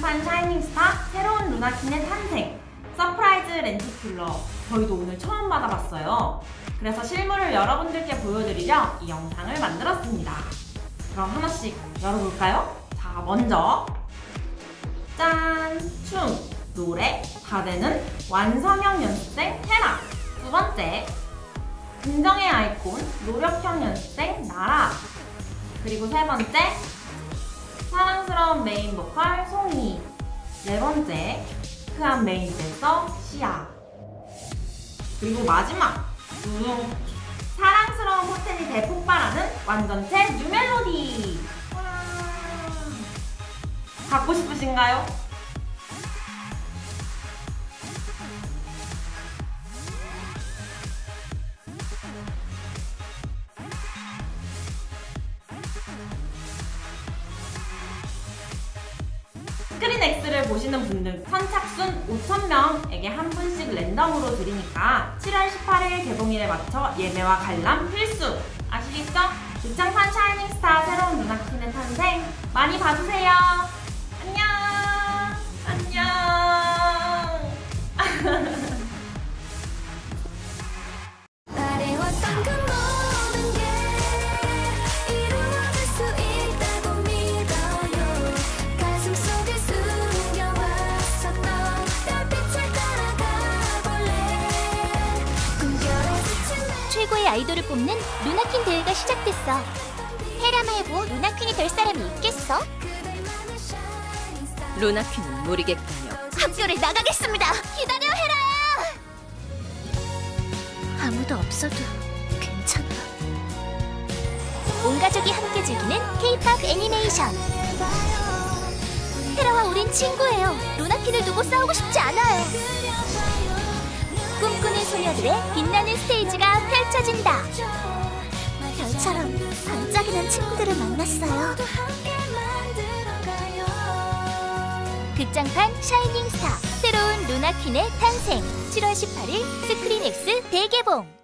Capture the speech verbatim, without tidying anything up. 한판 샤이닝스타 새로운 루나퀸의 탄생 서프라이즈 렌티큘러 저희도 오늘 처음 받아봤어요. 그래서 실물을 여러분들께 보여드리려 이 영상을 만들었습니다. 그럼 하나씩 열어볼까요? 자, 먼저 짠! 춤, 노래 다 되는 완성형 연습생 테라. 두 번째, 긍정의 아이콘 노력형 연습생 나라. 그리고 세 번째, 사랑스러운 메인 보컬 송이. 네 번째, 시크한 메인 댄서 시아. 그리고 마지막, 음, 사랑스러운 호텔이 대폭발하는 완전체 뉴멜로디. 와, 갖고 싶으신가요? 스크린엑스를 보시는 분들 선착순 오천 명에게 한 분씩 랜덤으로 드리니까 칠월 십팔일 개봉일에 맞춰 예매와 관람 필수! 아시겠죠? 극장판 샤이닝스타 새로운 루나퀸의 탄생 많이 봐주세요! 안녕! 안녕! 최고의 아이돌을 뽑는 루나퀸 대회가 시작됐어. 테라 말고 루나퀸이 될 사람이 있겠어? 루나퀸은 모르겠군요. 학교를 나가겠습니다. 기다려, 헤라야. 아무도 없어도 괜찮아. 온 가족이 함께 즐기는 케이팝 애니메이션. 테라와 우린 친구예요. 루나퀸을 두고 싸우고 싶지 않아요. 꿈꾸는 소녀들의 빛나는 스테이지가 펼쳐진다. 별처럼 반짝이는 친구들을 만났어요. 극장판 샤이닝스타 새로운 루나퀸의 탄생 칠월 십팔일 스크린X 대개봉.